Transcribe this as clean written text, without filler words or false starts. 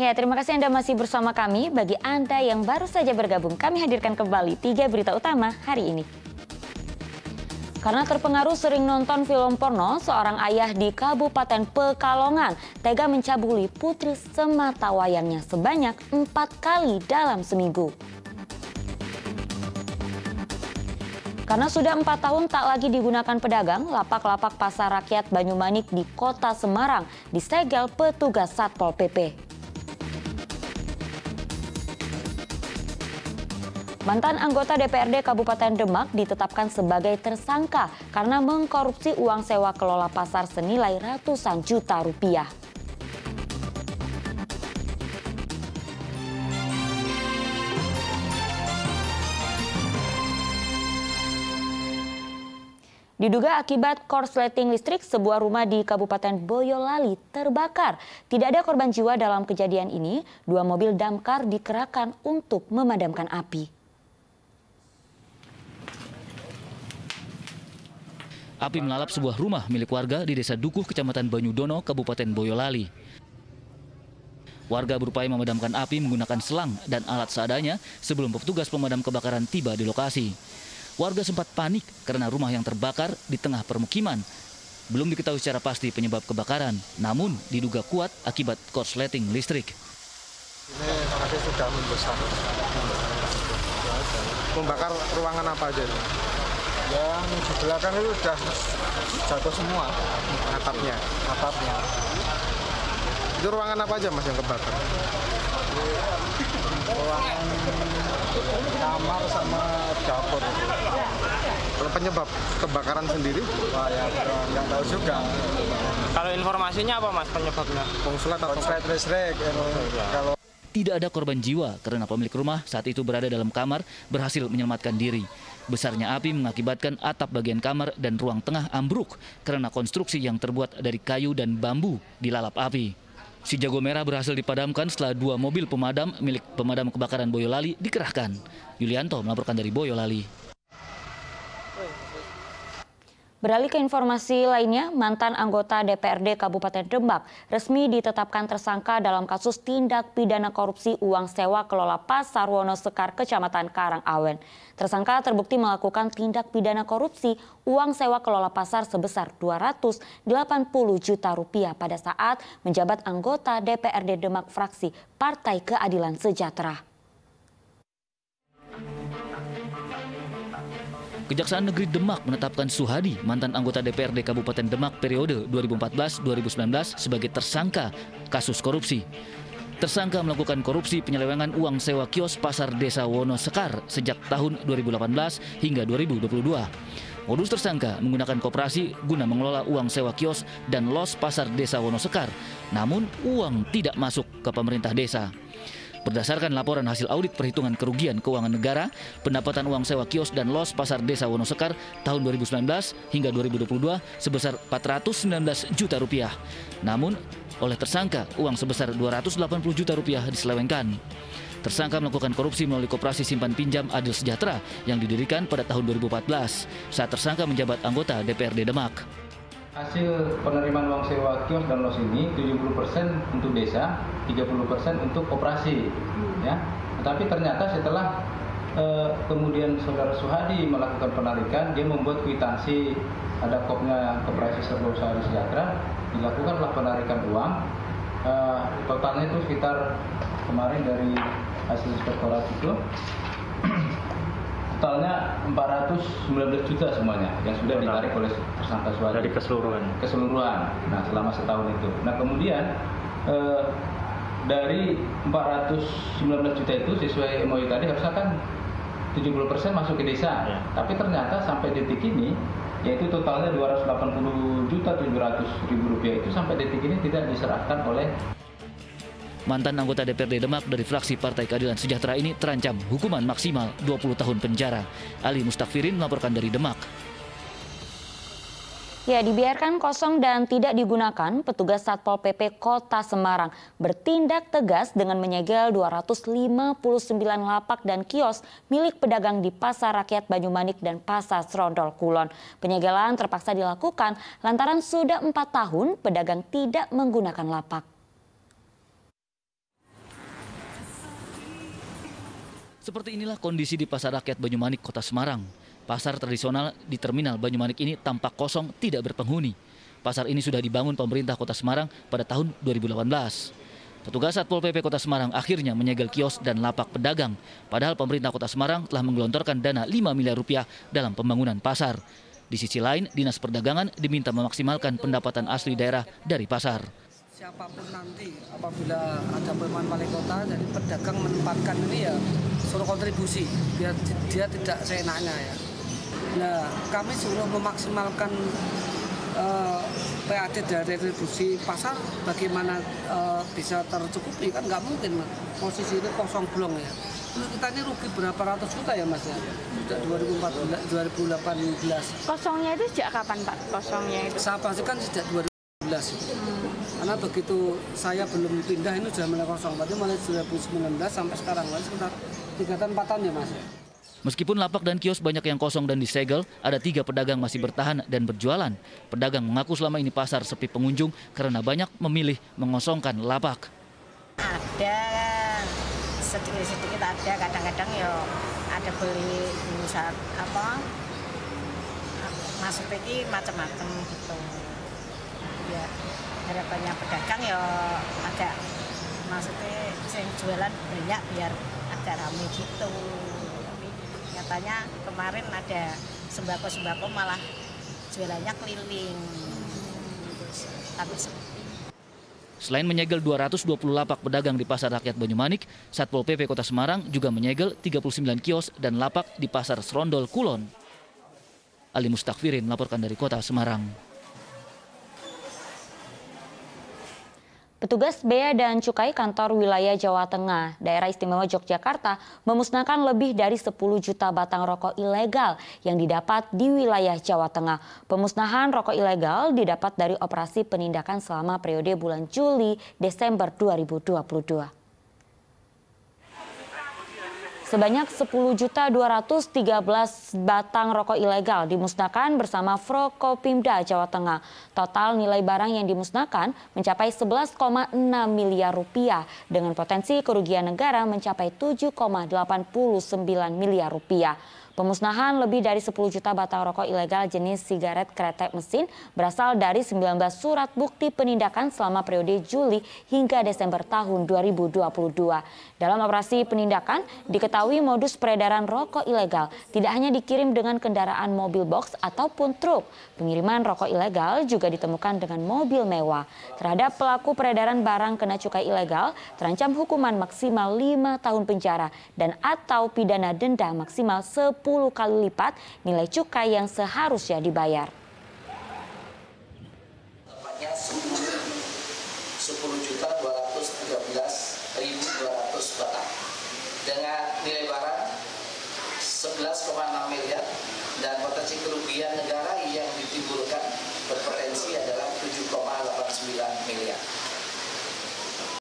Ya, terima kasih Anda masih bersama kami. Bagi Anda yang baru saja bergabung, kami hadirkan kembali 3 berita utama hari ini. Karena terpengaruh sering nonton film porno, seorang ayah di Kabupaten Pekalongan tega mencabuli putri semata wayangnya sebanyak 4 kali dalam seminggu. Karena sudah 4 tahun tak lagi digunakan pedagang, lapak-lapak pasar rakyat Banyumanik di Kota Semarang disegel petugas Satpol PP. Mantan anggota DPRD Kabupaten Demak ditetapkan sebagai tersangka karena mengkorupsi uang sewa kelola pasar senilai ratusan juta rupiah. Diduga akibat korsleting listrik, sebuah rumah di Kabupaten Boyolali terbakar. Tidak ada korban jiwa dalam kejadian ini. 2 mobil damkar dikerahkan untuk memadamkan api. Api melalap sebuah rumah milik warga di Desa Dukuh, Kecamatan Banyudono, Kabupaten Boyolali. Warga berupaya memadamkan api menggunakan selang dan alat seadanya sebelum petugas pemadam kebakaran tiba di lokasi. Warga sempat panik karena rumah yang terbakar di tengah permukiman. Belum diketahui secara pasti penyebab kebakaran, namun diduga kuat akibat korsleting listrik. Ini api sudah membesar. Membakar ruangan apa aja ini? Yang di belakang itu sudah jatuh semua atapnya. Itu ruangan apa aja Mas yang kebakar? Ruangan kamar sama dapur. Kalau penyebab kebakaran sendiri? Wah, ya, nggak tahu juga. Kalau informasinya apa Mas penyebabnya? Korslet atau listrik. Kalau tidak ada korban jiwa karena pemilik rumah saat itu berada dalam kamar berhasil menyelamatkan diri. Besarnya api mengakibatkan atap bagian kamar dan ruang tengah ambruk karena konstruksi yang terbuat dari kayu dan bambu dilalap api. Si jago merah berhasil dipadamkan setelah 2 mobil pemadam milik pemadam kebakaran Boyolali dikerahkan. Yulianto melaporkan dari Boyolali. Beralih ke informasi lainnya, mantan anggota DPRD Kabupaten Demak resmi ditetapkan tersangka dalam kasus tindak pidana korupsi uang sewa kelola Pasar Wonosekar, Kecamatan Karangawen. Tersangka terbukti melakukan tindak pidana korupsi uang sewa kelola pasar sebesar 280 juta rupiah pada saat menjabat anggota DPRD Demak fraksi Partai Keadilan Sejahtera. Kejaksaan Negeri Demak menetapkan Suhadi, mantan anggota DPRD Kabupaten Demak periode 2014-2019 sebagai tersangka kasus korupsi. Tersangka melakukan korupsi penyelewengan uang sewa kios pasar desa Wonosekar sejak tahun 2018 hingga 2022. Modus tersangka menggunakan koperasi guna mengelola uang sewa kios dan los pasar desa Wonosekar, namun uang tidak masuk ke pemerintah desa. Berdasarkan laporan hasil audit perhitungan kerugian keuangan negara, pendapatan uang sewa kios dan los pasar desa Wonosekar tahun 2019 hingga 2022 sebesar 419 juta rupiah. Namun, oleh tersangka, uang sebesar 280 juta rupiah diselewengkan. Tersangka melakukan korupsi melalui Koperasi Simpan Pinjam Adil Sejahtera yang didirikan pada tahun 2014 saat tersangka menjabat anggota DPRD Demak. Hasil penerimaan uang sewa kios dan los ini 70% untuk desa, 30% untuk koperasi, ya. Tetapi ternyata setelah kemudian saudara Suhadi melakukan penarikan, dia membuat kwitansi ada kopnya Koperasi Serba Usaha di Siatra, dilakukanlah penarikan uang. Totalnya itu sekitar kemarin dari hasil inspektorat itu totalnya 419 juta semuanya yang sudah ditarik oleh tersangka Suhadi. Dari keseluruhan. Nah, selama setahun itu. Nah, kemudian dari 419 juta itu sesuai MOU tadi harusnya kan 70% masuk ke desa. Ya. Tapi ternyata sampai detik ini yaitu totalnya 280.700.000 rupiah itu sampai detik ini tidak diserahkan oleh mantan anggota DPRD Demak dari fraksi Partai Keadilan Sejahtera ini terancam hukuman maksimal 20 tahun penjara. Ali Mustafirin melaporkan dari Demak. Ya, dibiarkan kosong dan tidak digunakan, petugas Satpol PP Kota Semarang bertindak tegas dengan menyegel 259 lapak dan kios milik pedagang di Pasar Rakyat Banyumanik dan Pasar Serondol Kulon. Penyegelan terpaksa dilakukan lantaran sudah 4 tahun pedagang tidak menggunakan lapak. Seperti inilah kondisi di Pasar Rakyat Banyumanik, Kota Semarang. Pasar tradisional di terminal Banyumanik ini tampak kosong, tidak berpenghuni. Pasar ini sudah dibangun pemerintah Kota Semarang pada tahun 2018. Petugas Satpol PP Kota Semarang akhirnya menyegel kios dan lapak pedagang. Padahal pemerintah Kota Semarang telah menggelontorkan dana 5 miliar rupiah dalam pembangunan pasar. Di sisi lain, Dinas Perdagangan diminta memaksimalkan pendapatan asli daerah dari pasar. Siapapun nanti apabila ada pemilihan wali kota, jadi pedagang menempatkan ini ya suruh kontribusi biar dia tidak seenaknya ya. Nah, kami suruh memaksimalkan PAD dari retribusi pasar, bagaimana bisa tercukupi, kan nggak mungkin mas. Posisi ini kosong blong ya. Kita ini rugi berapa ratus juta ya mas ya, sejak 2018. Kosongnya itu sejak kapan Pak? Kosongnya itu? Saya pastikan sejak 2018. Karena begitu saya belum pindah ini sudah mulai kosong, berarti mulai 2019 sampai sekarang, sekitar 3-4 tahun ya mas. Meskipun lapak dan kios banyak yang kosong dan disegel, ada 3 pedagang masih bertahan dan berjualan. Pedagang mengaku selama ini pasar sepi pengunjung karena banyak memilih mengosongkan lapak. Ada sedikit ada, kadang-kadang ya ada beli saat apa masuk lagi macam-macam gitu. Ya. Harapannya pedagang ya agak maksudnya yang jualan banyak biar agak ramai gitu. Tapi nyatanya kemarin ada sembako malah jualannya keliling. Tapi sepi. Selain menyegel 220 lapak pedagang di Pasar Rakyat Banyumanik, Satpol PP Kota Semarang juga menyegel 39 kios dan lapak di Pasar Serondol Kulon. Ali Mustafirin melaporkan dari Kota Semarang. Petugas Bea dan Cukai Kantor Wilayah Jawa Tengah, Daerah Istimewa Yogyakarta memusnahkan lebih dari 10 juta batang rokok ilegal yang didapat di wilayah Jawa Tengah. Pemusnahan rokok ilegal didapat dari operasi penindakan selama periode bulan Juli-Desember 2022. Sebanyak 10.213 batang rokok ilegal dimusnahkan bersama Forkopimda Jawa Tengah. Total nilai barang yang dimusnahkan mencapai 11,6 miliar rupiah dengan potensi kerugian negara mencapai 7,89 miliar rupiah. Pemusnahan lebih dari 10 juta batang rokok ilegal jenis sigaret kretek mesin berasal dari 19 surat bukti penindakan selama periode Juli hingga Desember tahun 2022. Dalam operasi penindakan diketahui modus peredaran rokok ilegal tidak hanya dikirim dengan kendaraan mobil box ataupun truk. Pengiriman rokok ilegal juga ditemukan dengan mobil mewah. Terhadap pelaku peredaran barang kena cukai ilegal, terancam hukuman maksimal 5 tahun penjara dan atau pidana denda maksimal 10 kali lipat nilai cukai yang seharusnya dibayar. 10.213.200 batang. Dengan nilai barang 11,6 miliar dan potensi kerugian negara yang ditimbulkan berpotensi adalah 7,89 miliar.